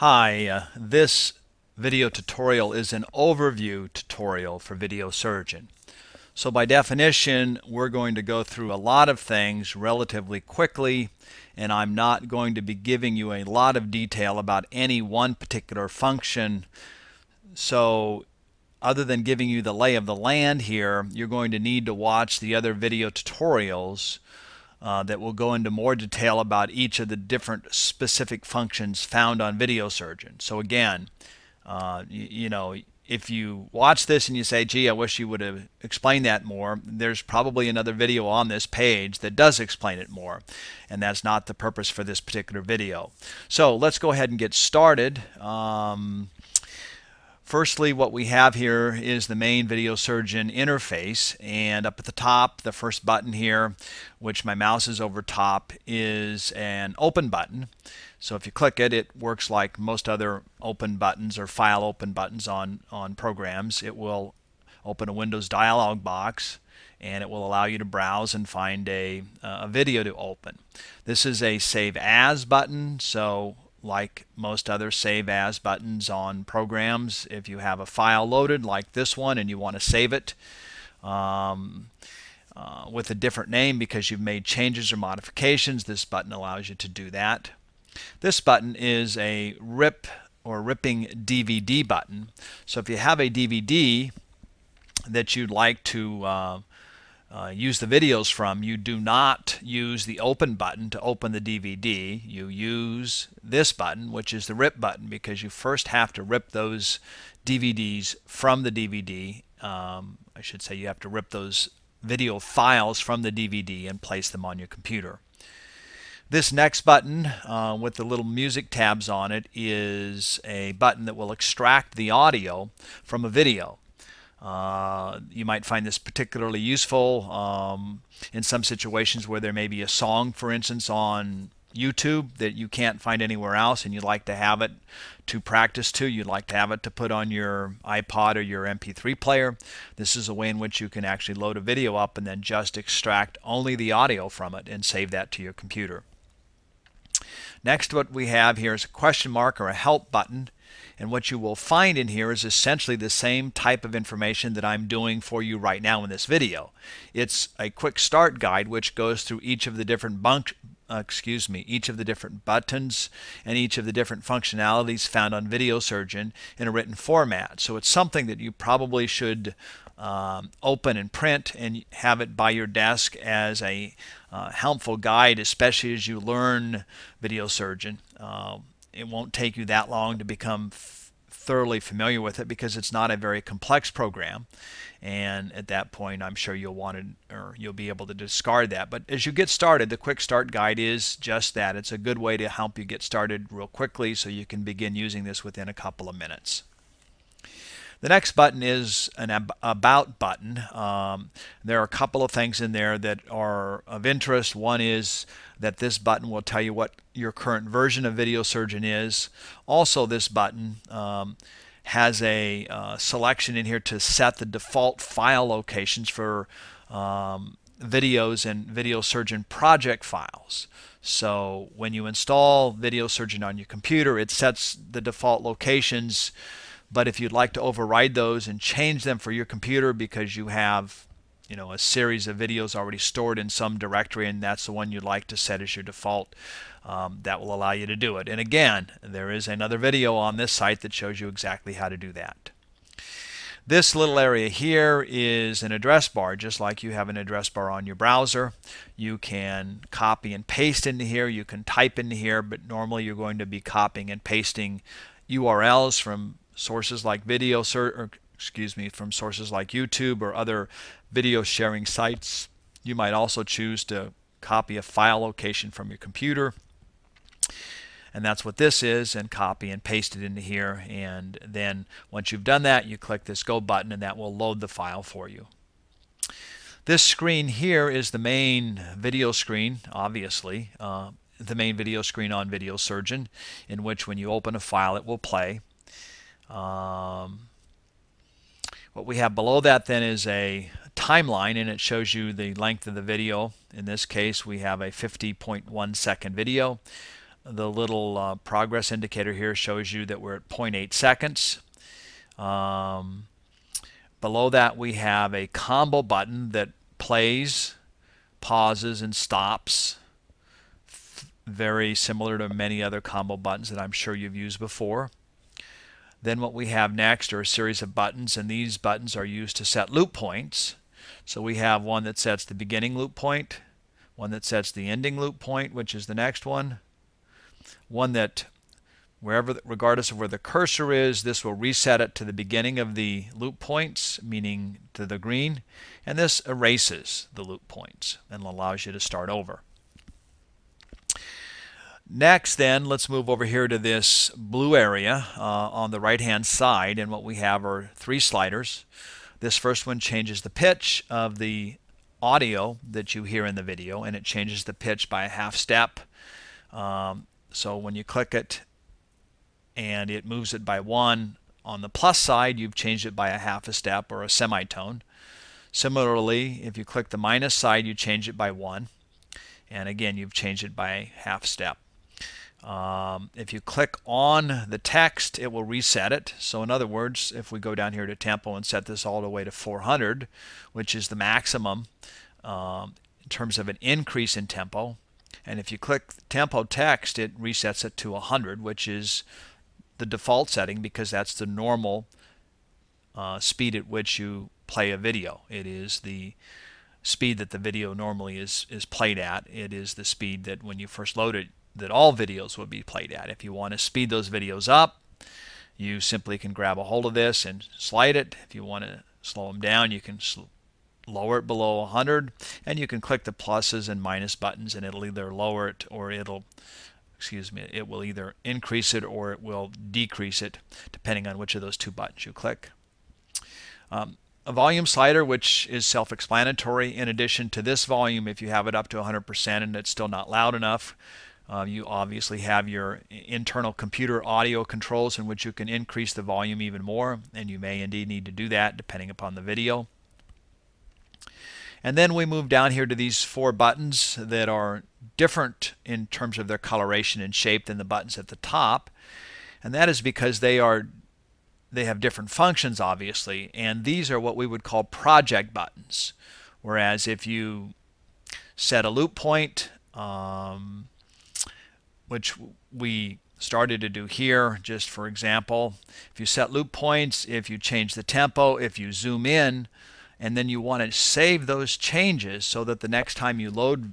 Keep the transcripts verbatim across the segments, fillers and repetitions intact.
Hi, uh, this video tutorial is an overview tutorial for Video Surgeon. So by definition, we're going to go through a lot of things relatively quickly, and I'm not going to be giving you a lot of detail about any one particular function. So other than giving you the lay of the land here, you're going to need to watch the other video tutorials Uh, that will go into more detail about each of the different specific functions found on Video Surgeon. So again, uh, you, you know, if you watch this and you say, gee, I wish you would have explained that more, there's probably another video on this page that does explain it more, and that's not the purpose for this particular video. So let's go ahead and get started. Um, Firstly, what we have here is the main Video Surgeon interface, and up at the top, the first button here, which my mouse is over top, is an open button. So if you click it, it works like most other open buttons or file open buttons on, on programs. It will open a Windows dialog box, and it will allow you to browse and find a, a video to open. This is a Save As button, so like most other Save As buttons on programs, if you have a file loaded like this one and you want to save it um, uh, with a different name because you've made changes or modifications, this button allows you to do that. This button is a rip or ripping D V D button. So if you have a D V D that you'd like to uh, Uh, use the videos from, you do not use the open button to open the D V D. You use this button, which is the rip button, because you first have to rip those D V Ds from the D V D. Um, I should say you have to rip those video files from the D V D and place them on your computer. This next button uh, with the little music tabs on it is a button that will extract the audio from a video. Uh, you might find this particularly useful um, in some situations where there may be a song, for instance, on YouTube that you can't find anywhere else and you'd like to have it to practice to. You'd like to have it to put on your iPod or your M P three player. This is a way in which you can actually load a video up and then just extract only the audio from it and save that to your computer. Next, what we have here is a question mark or a help button. And what you will find in here is essentially the same type of information that I'm doing for you right now in this video. It's a quick start guide which goes through each of the different bunk, uh, excuse me, each of the different buttons and each of the different functionalities found on Video Surgeon in a written format. So it's something that you probably should um, open and print and have it by your desk as a uh, helpful guide, especially as you learn Video Surgeon. Um, It won't take you that long to become f thoroughly familiar with it because it's not a very complex program, and at that point I'm sure you'll want to, or you'll be able to discard that. But as you get started, the quick start guide is just that. It's a good way to help you get started real quickly so you can begin using this within a couple of minutes. The next button is an ab about button. Um, there are a couple of things in there that are of interest. One is that this button will tell you what your current version of Video Surgeon is. Also, this button um, has a uh, selection in here to set the default file locations for um, videos and Video Surgeon project files. So when you install Video Surgeon on your computer, it sets the default locations. But if you'd like to override those and change them for your computer because you have, you know, a series of videos already stored in some directory and that's the one you'd like to set as your default, um, that will allow you to do it. And again, there is another video on this site that shows you exactly how to do that. This little area here is an address bar. Just like you have an address bar on your browser, you can copy and paste into here, you can type into here, but normally you're going to be copying and pasting U R Ls from sources like video, or excuse me, from sources like YouTube or other video sharing sites. You might also choose to copy a file location from your computer, and that's what this is, and copy and paste it into here. And then once you've done that, you click this Go button and that will load the file for you. This screen here is the main video screen, obviously, uh, the main video screen on Video Surgeon, in which when you open a file it will play. Um, what we have below that then is a timeline, and it shows you the length of the video. In this case we have a fifty point one second video. the little uh, progress indicator here shows you that we're at zero point eight seconds. Um, below that we have a combo button that plays, pauses, and stops, very similar to many other combo buttons that I'm sure you've used before. Then what we have next are a series of buttons, and these buttons are used to set loop points. So we have one that sets the beginning loop point, one that sets the ending loop point, which is the next one, one that wherever, regardless of where the cursor is, this will reset it to the beginning of the loop points, meaning to the green, and this erases the loop points and allows you to start over. Next, then, let's move over here to this blue area uh, on the right-hand side, and what we have are three sliders. This first one changes the pitch of the audio that you hear in the video, and it changes the pitch by a half step. Um, so when you click it, and it moves it by one. On the plus side, you've changed it by a half a step or a semitone. Similarly, if you click the minus side, you change it by one, and again, you've changed it by a half step. Um, if you click on the text, it will reset it. So in other words, if we go down here to tempo and set this all the way to four hundred, which is the maximum um, in terms of an increase in tempo, and if you click tempo text, it resets it to one hundred, which is the default setting because that's the normal uh, speed at which you play a video. It is the speed that the video normally is, is played at. It is the speed that when you first load it, that all videos will be played at. If you want to speed those videos up, you simply can grab a hold of this and slide it. If you want to slow them down, you can lower it below one hundred, and you can click the pluses and minus buttons, and it'll either lower it or it'll, excuse me, it will either increase it or it will decrease it, depending on which of those two buttons you click. Um, a volume slider, which is self-explanatory. In addition to this volume, if you have it up to one hundred percent and it's still not loud enough, Uh, you obviously have your internal computer audio controls in which you can increase the volume even more, and you may indeed need to do that depending upon the video. And then we move down here to these four buttons that are different in terms of their coloration and shape than the buttons at the top, and that is because they are they have different functions, obviously, and these are what we would call project buttons. Whereas if you set a loop point, um, which we started to do here, just for example. If you set loop points, if you change the tempo, if you zoom in, and then you want to save those changes so that the next time you load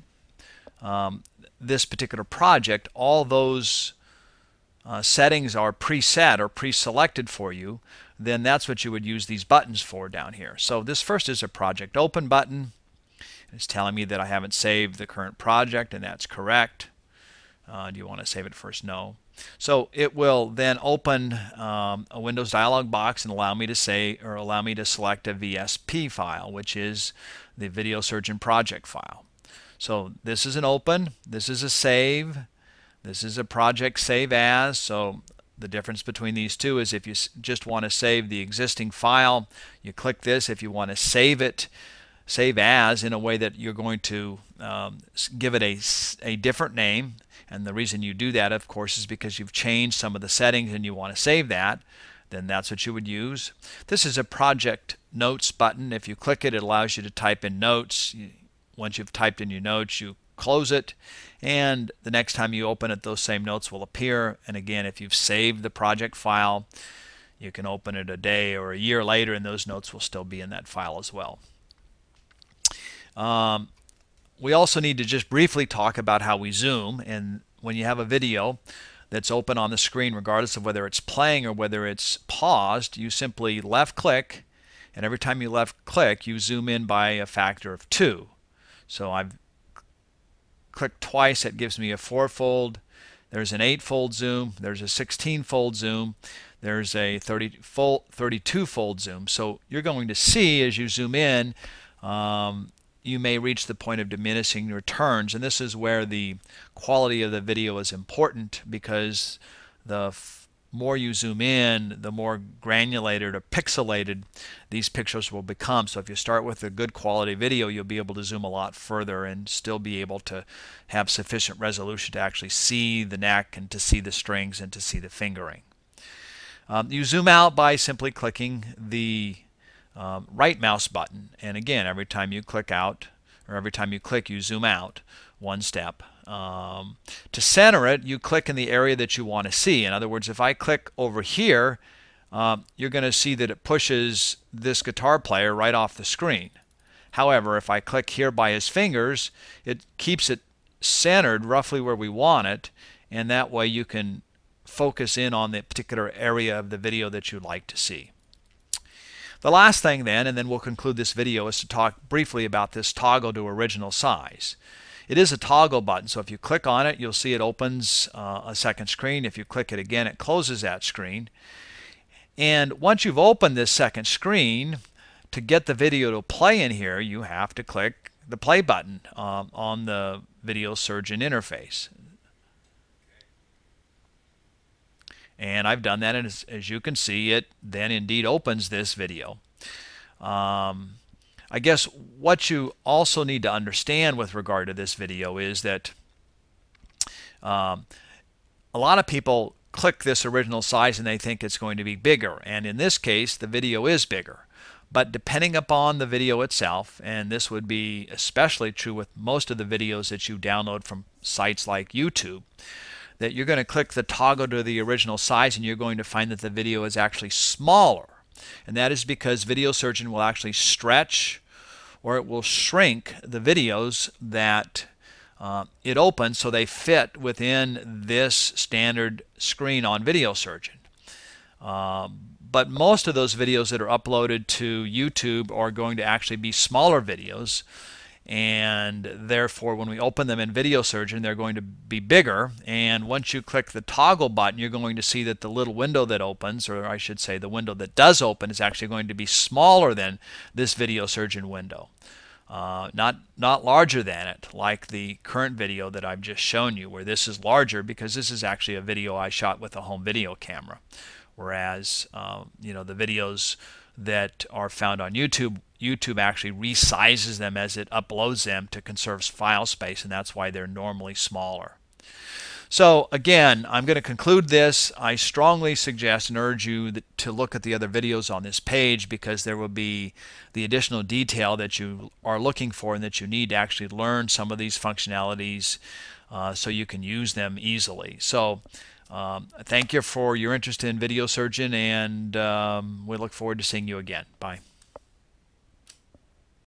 um, this particular project, all those uh, settings are preset or pre-selected for you, then that's what you would use these buttons for down here. So this first is a project open button. It's telling me that I haven't saved the current project, and that's correct. Uh, do you want to save it first? No. So it will then open um, a Windows dialog box and allow me to say, or allow me to select a V S P file, which is the Video Surgeon project file. So this is an open, this is a save, this is a project save as. So the difference between these two is if you just want to save the existing file, you click this. If you want to save it, save as in a way that you're going to um, give it a, a different name. And the reason you do that, of course, is because you've changed some of the settings and you want to save that, then that's what you would use. This is a project notes button. If you click it, it allows you to type in notes. Once you've typed in your notes, you close it, and the next time you open it, those same notes will appear. And again, if you've saved the project file, you can open it a day or a year later, and those notes will still be in that file as well. Um, We also need to just briefly talk about how we zoom. And when you have a video that's open on the screen, regardless of whether it's playing or whether it's paused, you simply left click, and every time you left click, you zoom in by a factor of two. So I've clicked twice, that gives me a fourfold, there's an eightfold zoom, there's a sixteen fold zoom, there's a thirty-two fold zoom. So you're going to see as you zoom in, um, you may reach the point of diminishing returns, and this is where the quality of the video is important, because the f more you zoom in, the more granulated or pixelated these pictures will become. So if you start with a good quality video, you'll be able to zoom a lot further and still be able to have sufficient resolution to actually see the neck and to see the strings and to see the fingering. Um, you zoom out by simply clicking the um, right mouse button, and again, every time you click out, or every time you click, you zoom out one step. Um, to center it, you click in the area that you want to see. In other words, if I click over here, um, you're going to see that it pushes this guitar player right off the screen. However, if I click here by his fingers, it keeps it centered roughly where we want it, and that way you can focus in on the particular area of the video that you'd like to see. The last thing then, and then we'll conclude this video, is to talk briefly about this toggle to original size. It is a toggle button, so if you click on it, you'll see it opens uh, a second screen. If you click it again, it closes that screen. And once you've opened this second screen, to get the video to play in here, you have to click the play button um, on the Video Surgeon interface. And I've done that, and as, as you can see, it then indeed opens this video. Um, I guess what you also need to understand with regard to this video is that um, a lot of people click this original size and they think it's going to be bigger, and in this case the video is bigger. But depending upon the video itself, and this would be especially true with most of the videos that you download from sites like YouTube, that you're going to click the toggle to the original size and you're going to find that the video is actually smaller. And that is because Video Surgeon will actually stretch, or it will shrink, the videos that uh, it opens so they fit within this standard screen on Video Surgeon. Um, but most of those videos that are uploaded to YouTube are going to actually be smaller videos, and therefore when we open them in Video Surgeon they're going to be bigger. And once you click the toggle button, you're going to see that the little window that opens, or I should say the window that does open, is actually going to be smaller than this Video Surgeon window, uh, not not larger than it, like the current video that I've just shown you, where this is larger because this is actually a video I shot with a home video camera, whereas um, you know, the videos that are found on YouTube, YouTube actually resizes them as it uploads them to conserve file space, and that's why they're normally smaller. So again, I'm going to conclude this. I strongly suggest and urge you to look at the other videos on this page, because there will be the additional detail that you are looking for and that you need to actually learn some of these functionalities uh, so you can use them easily. So Um, thank you for your interest in Video Surgeon, and um, we look forward to seeing you again. Bye.